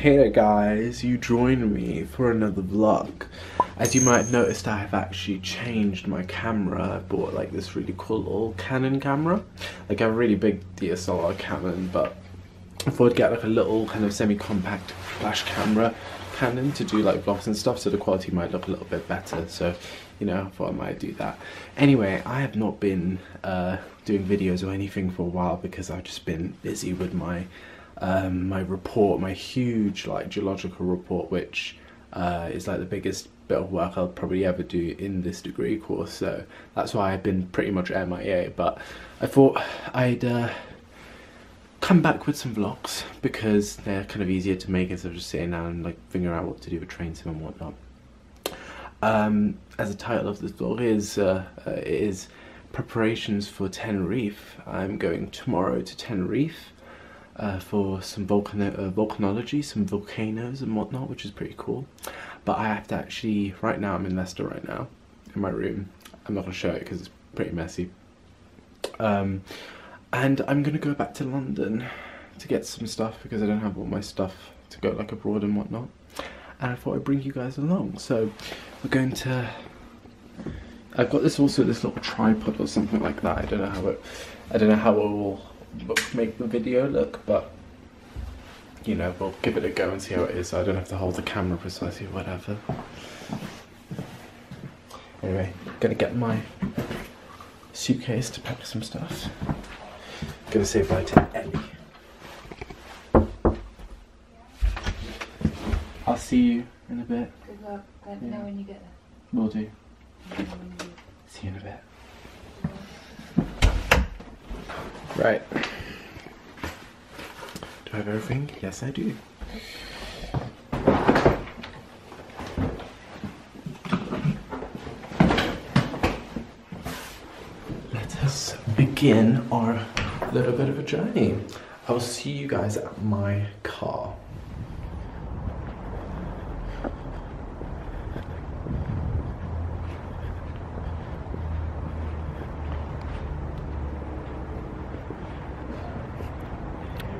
Hey there guys, you join me for another vlog. As you might have noticed, I have actually changed my camera. I bought like this really cool old Canon camera. Like a really big DSLR Canon, but I thought I'd get like a little kind of semi-compact flash camera Canon to do like vlogs and stuff, so the quality might look a little bit better. So, you know, I thought I might do that. Anyway, I have not been doing videos or anything for a while because I've just been busy with my report, my huge like geological report, which is like the biggest bit of work I'll probably ever do in this degree course, so that's why I've been pretty much MIA. But I thought I'd come back with some vlogs because they're kind of easier to make instead of just sitting down and like figuring out what to do with train sim and whatnot. As the title of this vlog is, it is preparations for Tenerife. I'm going tomorrow to Tenerife for some volcanology, some volcanoes and whatnot, which is pretty cool. But I have to actually, right now I'm in Leicester right now, in my room. I'm not going to show it because it's pretty messy. And I'm going to go back to London to get some stuff because I don't have all my stuff to go like abroad and whatnot. And I thought I'd bring you guys along. So we're going to, I've got this also, this little tripod or something like that. I don't know how it will make the video look, but you know, we'll give it a go and see how it is. I don't have to hold the camera precisely or whatever. Anyway, gonna get my suitcase to pack some stuff. Gonna say bye to Ellie. I'll see you in a bit. Good luck. Let me know when you get there. Will do. See you in a bit. Right. Do I have everything? Yes, I do. Let us begin our little bit of a journey. I will see you guys at my car.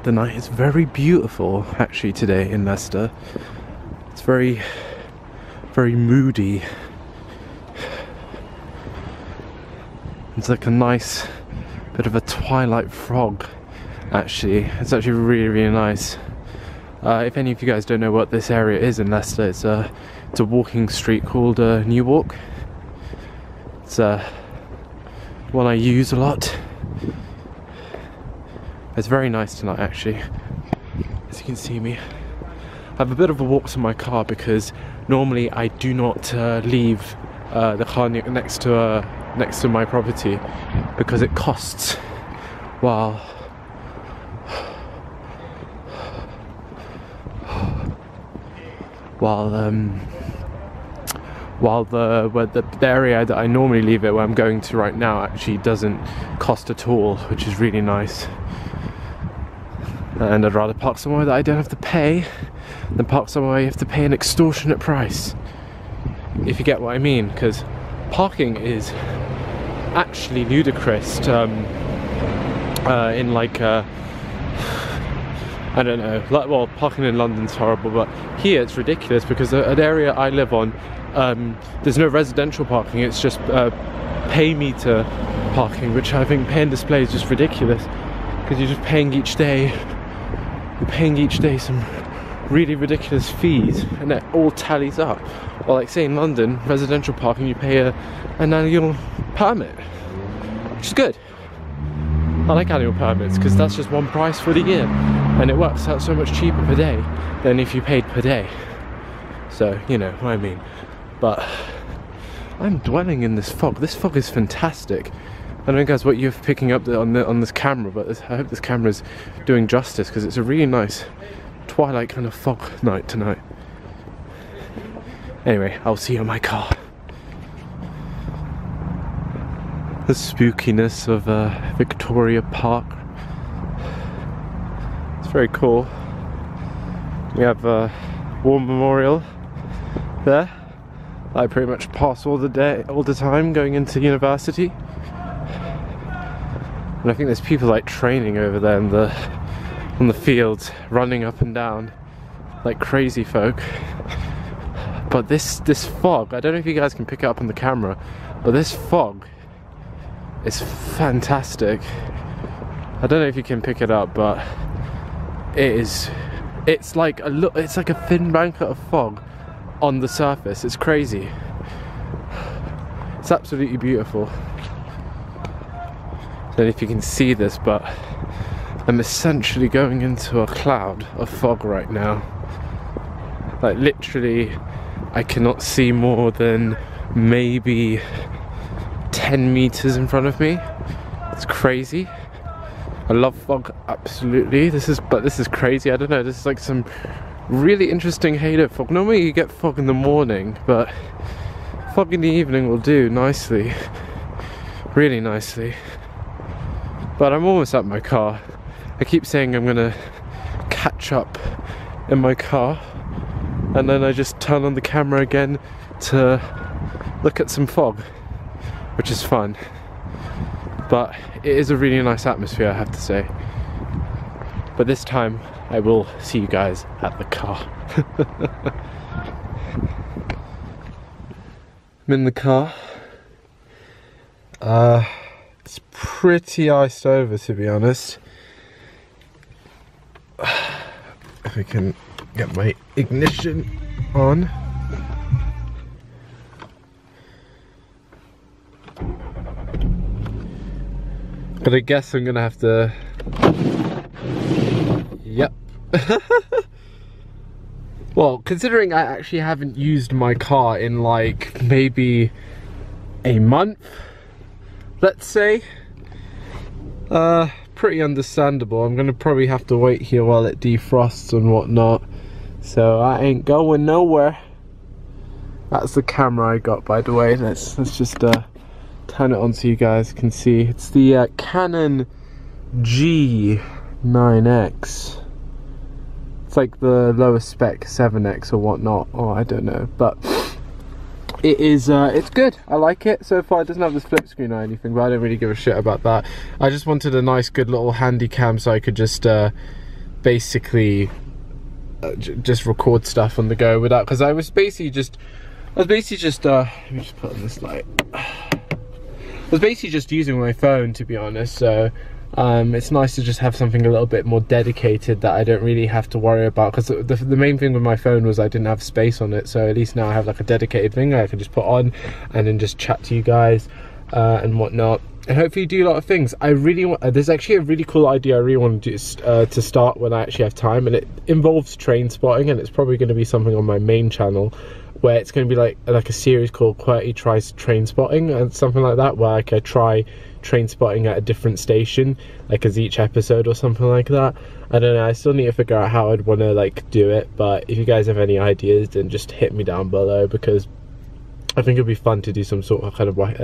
The night is very beautiful actually today in Leicester. It's very, very moody. It's like a nice bit of a twilight fog actually. It's actually really, really nice. If any of you guys don't know what this area is in Leicester, it's a walking street called Newark. It's one I use a lot. It's very nice tonight actually, as you can see me. I have a bit of a walk to my car because normally I do not leave the car next to my property because it costs. Wow. While the area that I normally leave it, where I'm going to right now, actually doesn't cost at all, which is really nice. And I'd rather park somewhere that I don't have to pay than park somewhere you have to pay an extortionate price, if you get what I mean, because parking is actually ludicrous in like I don't know, like, well, parking in London's horrible, but here it's ridiculous because an area I live on, there's no residential parking, it's just pay meter parking, which I think pay and display is just ridiculous because you're just paying each day, some really ridiculous fees and it all tallies up. Well, like say in London, residential parking you pay an annual permit, which is good. I like annual permits because that's just one price for the year and it works out so much cheaper per day than if you paid per day. So, you know what I mean. But I'm dwelling in this fog. This fog is fantastic. I don't know guys what you're picking up on this camera, but I hope this camera's doing justice because it's a really nice twilight kind of fog night tonight. Anyway, I'll see you in my car. The spookiness of Victoria Park. It's very cool. We have a war memorial there. I pretty much pass all the time going into university. And I think there's people like training over there in the, on the fields, running up and down. like crazy folk. But this fog, I don't know if you guys can pick it up on the camera, but this fog is fantastic. I don't know if you can pick it up, but it is, it's like a thin blanket of fog on the surface. It's crazy. It's absolutely beautiful. I don't know if you can see this, but I'm essentially going into a cloud of fog right now. Like literally, I cannot see more than maybe 10 meters in front of me. It's crazy. I love fog, absolutely. This is crazy. I don't know, this is like some really interesting halo fog. Normally you get fog in the morning, but fog in the evening will do nicely, really nicely. But I'm almost at my car. I keep saying I'm gonna catch up in my car, and then I just turn on the camera again to look at some fog, which is fun. But it is a really nice atmosphere, I have to say. But this time I will see you guys at the car. I'm in the car. It's pretty iced over, to be honest. If I can get my ignition on. But I guess I'm gonna have to. Yep. Well, considering I actually haven't used my car in like maybe a month, let's say, pretty understandable. I'm gonna probably have to wait here while it defrosts and whatnot, so I ain't going nowhere. That's the camera I got, by the way. Let's just turn it on so you guys can see. It's the Canon G9X. It's like the lower spec 7X or whatnot, or I don't know, but it is, it's good. I like it so far. It doesn't have the flip screen or anything, but I don't really give a shit about that. I just wanted a nice, good little handy cam so I could just basically just record stuff on the go without, because I was basically just let me just put on this light. I was basically just using my phone, to be honest, so it's nice to just have something a little bit more dedicated that I don't really have to worry about, because the main thing with my phone was I didn't have space on it, so at least now I have like a dedicated thing I can just put on and then just chat to you guys and whatnot, and hopefully do a lot of things. I really want, there's actually a really cool idea I really want to do to start when I actually have time, and it involves train spotting, and it's probably going to be something on my main channel, where it's going to be like a series called QWERTY Tries Train Spotting and something like that, where like I try train spotting at a different station, like as each episode or something like that. I don't know, I still need to figure out how I'd want to like do it, but if you guys have any ideas, then just hit me down below, because I think it'd be fun to do some sort of kind of like,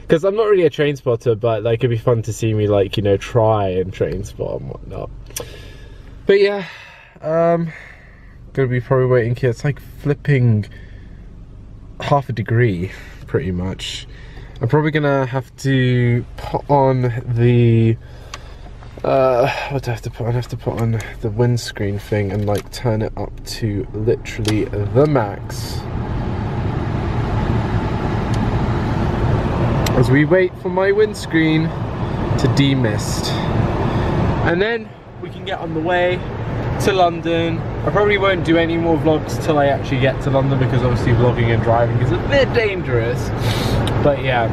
because I'm not really a train spotter, but like it'd be fun to see me like, you know, try and train spot and whatnot. But yeah, gonna be probably waiting here. It's like flipping half a degree pretty much. I'm probably gonna have to put on the what do I have to put on? I have to put on the windscreen thing and like turn it up to literally the max as we wait for my windscreen to demist, and then we can get on the way to London. I probably won't do any more vlogs till I actually get to London, because obviously vlogging and driving is a bit dangerous. But yeah,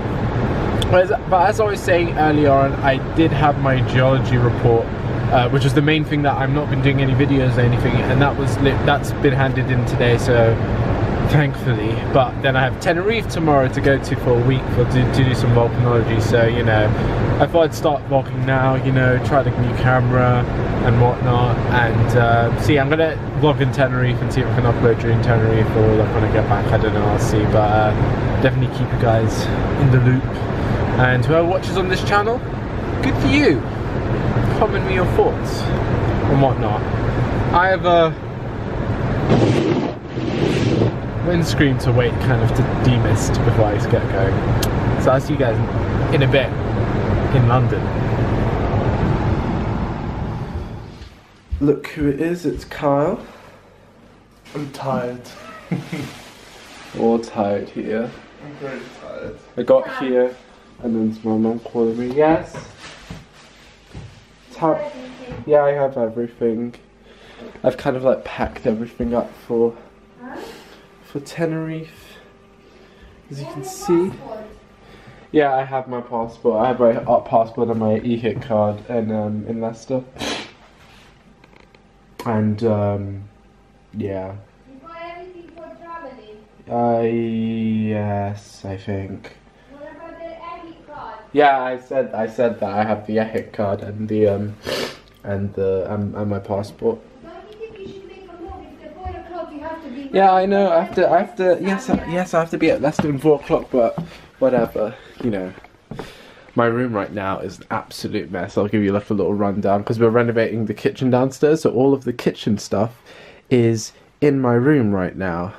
but as I was saying earlier on, I did have my geology report, which was the main thing that I've not been doing any videos or anything, and that's been handed in today, so thankfully. But then I have Tenerife tomorrow to go to for a week to do some volcanology, so you know, I thought I'd start vlogging now, you know, try the new camera and whatnot, and see, I'm gonna vlog in Tenerife and see if I can upload during Tenerife or like when I get back, I don't know, I'll see. But definitely keep you guys in the loop, and whoever watches on this channel, good for you. Comment me your thoughts and whatnot. I have windscreen to wait kind of to demist before I get going. So I'll see you guys in a bit in London. Look who it is, it's Kyle. I'm tired. We're all tired here. I'm very tired. I got here and then my mum called me. Yes. Yeah, I have everything. I've kind of like packed everything up for Tenerife. As you can see. Yeah, I have my passport. I have my passport and my e-hit card in Leicester. And yeah. You got everything for traveling? Yes, I think. What about the e-hit card? Yeah, I said that I have the e-hit card and the and my passport. Yeah, I know. I have to. Yes, I have to be at Leicester in 4 o'clock. But whatever, you know. My room right now is an absolute mess. I'll give you like a little rundown because we're renovating the kitchen downstairs, so all of the kitchen stuff is in my room right now.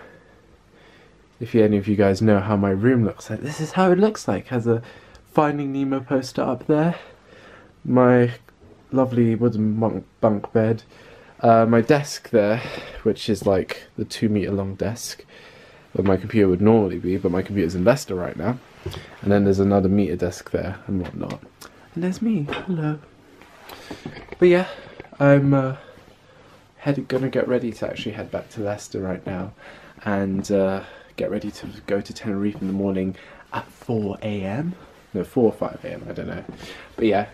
If any of you guys know how my room looks like, this is how it looks like. Has a Finding Nemo poster up there. My lovely wooden bunk bed. My desk there, which is like the 2 meter long desk where my computer would normally be, but my computer's in Leicester right now. And then there's another meter desk there and whatnot. And there's me, hello. But yeah, I'm gonna get ready to actually head back to Leicester right now and get ready to go to Tenerife in the morning at 4 a.m. No, 4 or 5 a.m, I don't know. But yeah,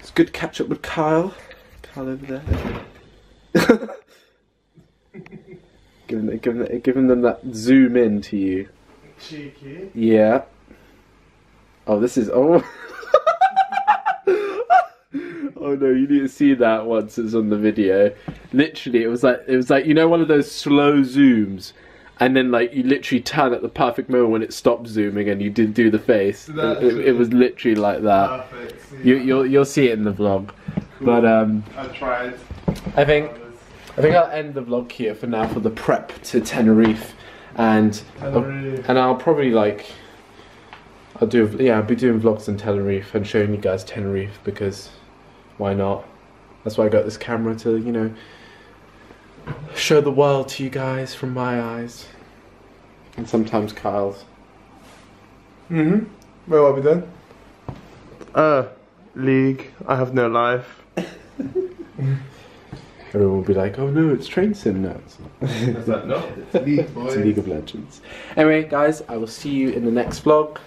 it's good to catch up with Kyle. Kyle over there. giving them that zoom in to you. Cheeky. Yeah. Oh, this is oh no, you need to see that once it's on the video. Literally, it was like you know, one of those slow zooms, and then like you literally turn at the perfect moment when it stops zooming, and you did do the face. It was literally like that. Perfect. Yeah. You'll see it in the vlog. Cool. But I tried. I think I'll end the vlog here for now for the prep to Tenerife, and I'll probably like I'll be doing vlogs in Tenerife and showing you guys Tenerife because why not? That's why I got this camera to, you know, show the world to you guys from my eyes and sometimes Kyle's. Mhm. Where are we then? League. I have no life. Everyone will be like, oh no, it's train sim now. Is that not? It's League, boys. It's League of Legends. Anyway, guys, I will see you in the next vlog.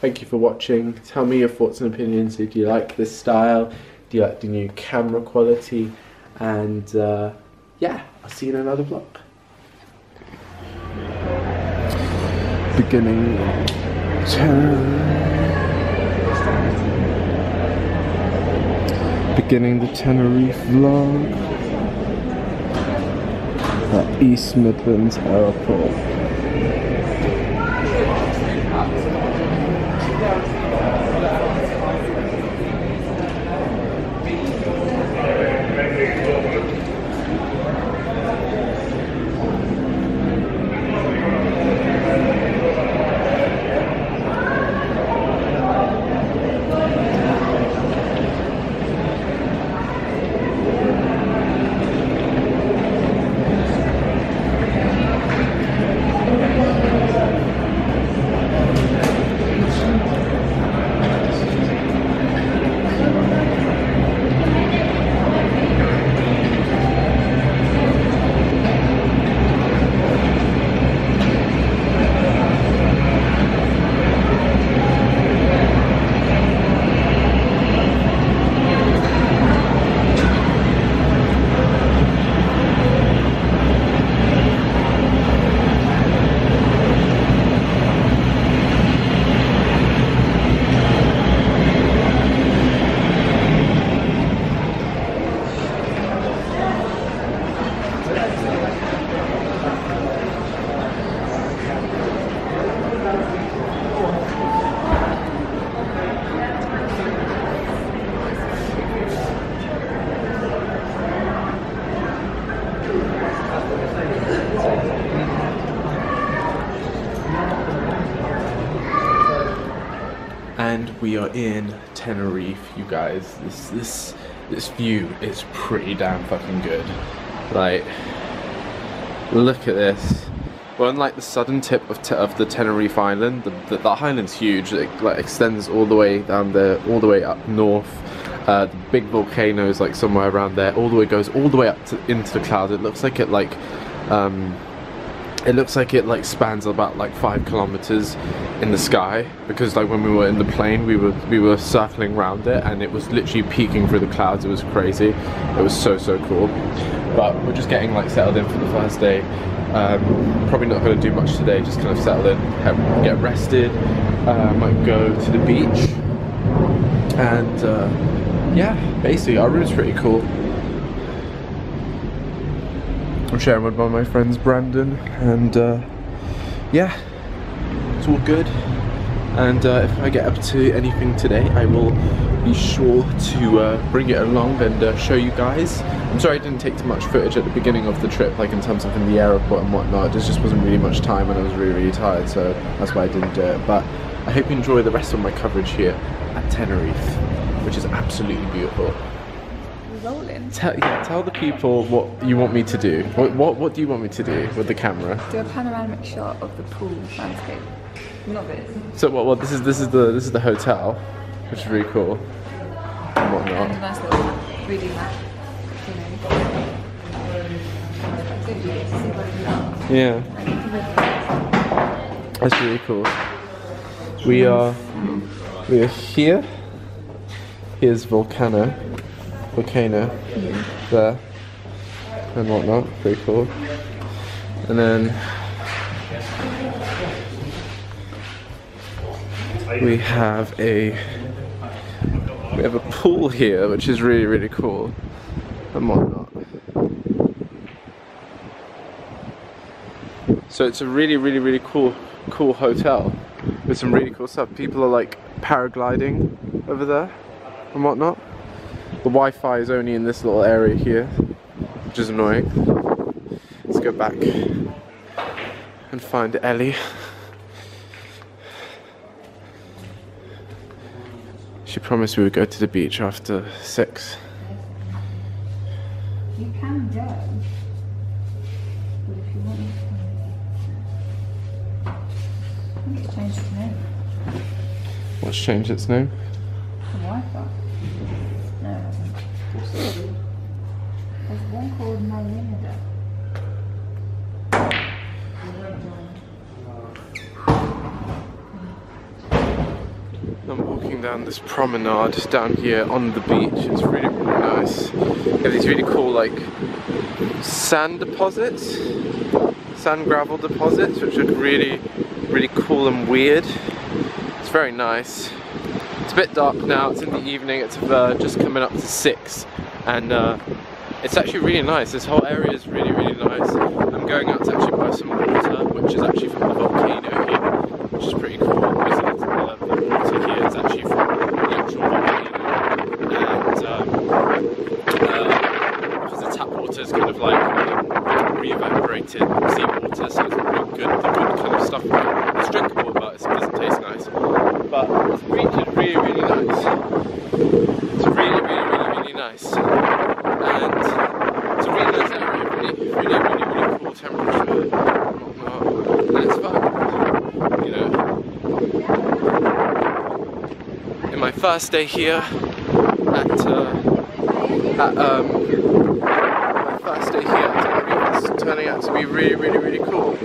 Thank you for watching. Tell me your thoughts and opinions. Do you like this style? Do you like the new camera quality? And yeah, I'll see you in another vlog. Beginning the Tenerife vlog. At East Midlands Airport. We are in Tenerife, you guys. This view is pretty damn fucking good. Like, Look at this. Well, unlike the southern tip of the Tenerife Island, that island's huge. It like extends all the way down there, all the way up north. The big volcanoes like somewhere around there. All the way goes all the way up to, into the clouds. It looks like it spans about like 5 kilometers in the sky, because like when we were in the plane we were circling around it and it was literally peeking through the clouds. It was crazy. It was so cool. But we're just getting like settled in for the first day. Probably not going to do much today, just kind of settle in, get rested. Might go to the beach and yeah, basically our room's pretty cool. I'm sharing one by my friends Brandon, and yeah, it's all good. And if I get up to anything today, I will be sure to bring it along and show you guys. I'm sorry I didn't take too much footage at the beginning of the trip, like in terms of in the airport and whatnot. There just wasn't really much time and I was really tired, so that's why I didn't do it. But I hope you enjoy the rest of my coverage here at Tenerife, which is absolutely beautiful. Rolling. Tell the people what you want me to do. What do you want me to do with the camera? Do a panoramic shot of the pool landscape. Not this. So well, this is the hotel, which is really cool. And whatnot. And a nice little 3D map. Yeah. That's really cool. We are here. Here's Volcano, yeah. There and whatnot, pretty cool. And then we have a pool here, which is really cool and whatnot. So it's a really cool hotel with some really cool stuff. People are like paragliding over there and whatnot. The Wi-Fi is only in this little area here, which is annoying. Let's go back and find Ellie. She promised we would go to the beach after 6. You can go, but if you want me to. I think it's changed its name. What's changed its name? The Wi-Fi. There's one called My Limiter. I'm walking down this promenade down here on the beach. It's really nice. They have these really cool like sand deposits, sand gravel deposits, which are really cool and weird. It's very nice. It's a bit dark now, it's in the evening, it's just coming up to 6, and it's actually really nice. This whole area is really nice. I'm going out to actually buy some water, which is actually from the volcano here, which is pretty cool, because the water here is actually from the actual volcano, and because the tap water is kind of like re-evaporated sea water, so it's real good, the good kind of stuff. It's drinkable, but it doesn't taste nice. But the beach is really nice. It's really nice. And it's a really nice area, really cool temperature and whatnot. And it's fun, you know. In my first day here at Tenerife, it's turning out to be really cool.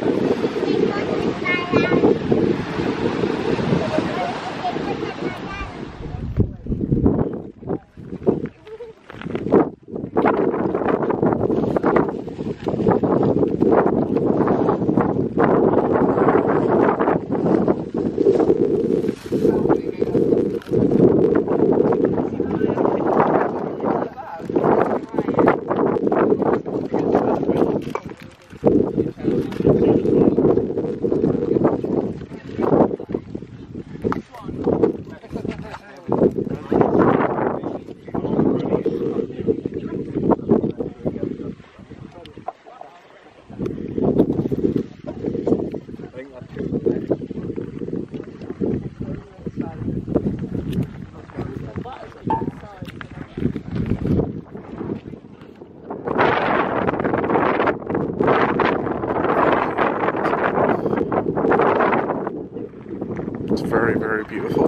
very, very beautiful.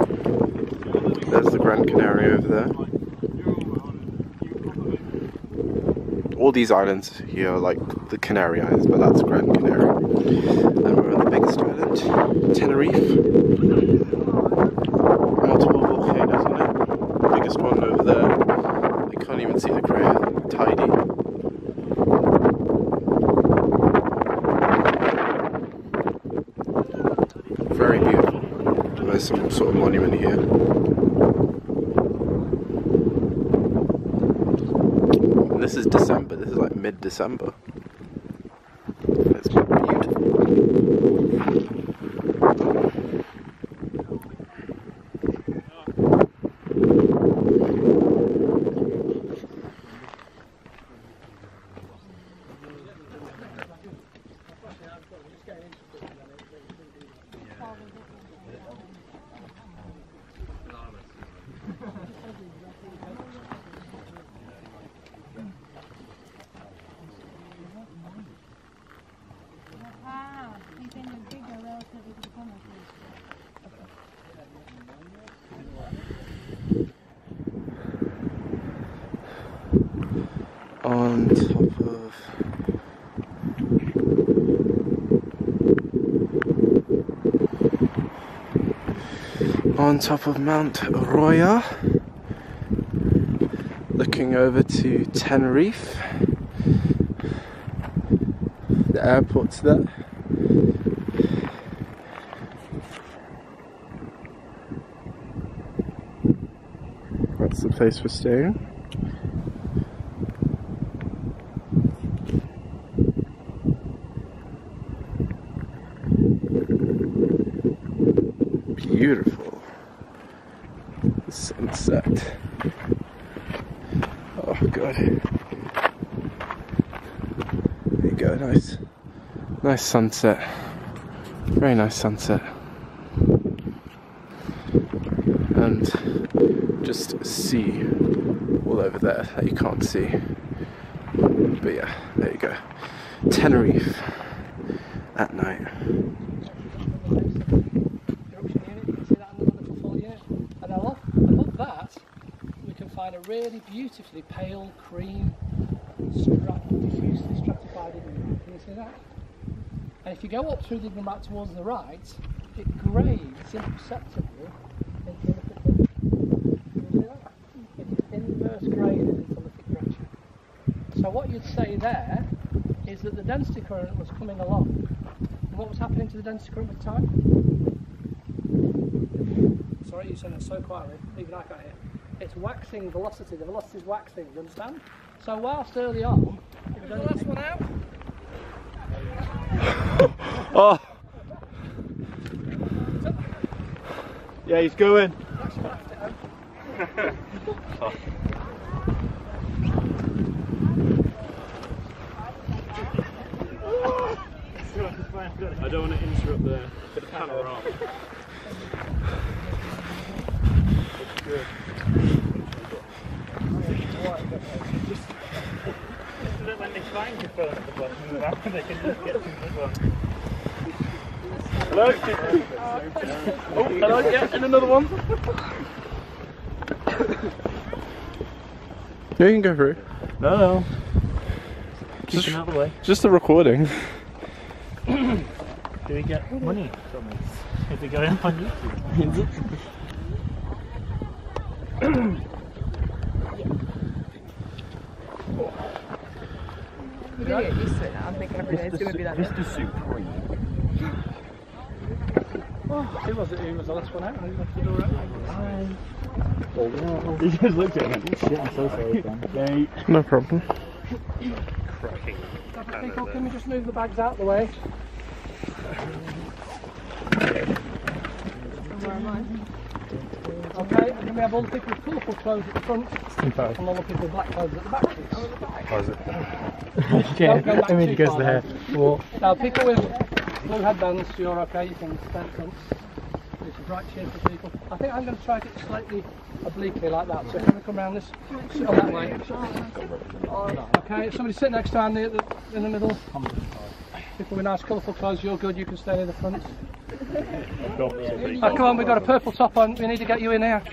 There's the Grand Canary over there. All these islands here are like the Canary Islands, but that's Grand Canary. And we're on the biggest island, Tenerife. Multiple volcanoes on it. The biggest one over there. You can't even see the grey tidy. Very beautiful. There's some sort of monument here. And this is December, this is like mid-December. It's on top of Mount Royal, looking over to Tenerife. The airport's there. That's the place for staying. Beautiful sunset. Oh god. There you go, nice sunset. Very nice sunset. And just sea all over there that you can't see. But yeah, there you go. Tenerife at night. A really beautifully pale cream diffusely stratified Idnomite. Can you see that? And if you go up through the Idnomite towards the right, it grades imperceptibly into lithic literature. Can you see that? It's inverse graded into lithic literature. So what you'd say there is that the density current was coming along. And what was happening to the density current with time? Sorry, you said it so quietly, even I can't hear. It's waxing velocity, the velocity is waxing, do you understand? So whilst early on... It was the last one out! Oh! Yeah, he's going! Oh. I don't want to interrupt the panorama. It's good. Hello? Oh, hello, yeah, and another one. Yeah, you can go through. No. Just another way. Just the recording. Do we get money from this? If we go up on YouTube. I'm going to get used to it now. I'm thinking every day it's going to be that Mr. Supreme. Oh, who was the last one out? I think he just looked at me. Shit, I'm so sorry, Dan. No problem. Cracking. People, can we just move the bags out of the way? Where am I? Okay, and then we have all the people with colourful clothes at the front, and all the people with black clothes at the back. Oh, at the back. How is it? Okay, I mean, it goes there. Now, people with blue headbands, you're okay, you can stand front. It's a bright cheer for people. I think I'm going to try it slightly obliquely like that. So, if you want to come around this, sit on that way. Okay, somebody sit next to Andy in the middle. People with nice colourful clothes, you're good, you can stay in the front. Oh, come on, we've got a purple top on, we need to get you in here.